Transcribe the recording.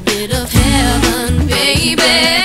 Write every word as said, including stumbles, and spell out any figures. bit of heaven, baby.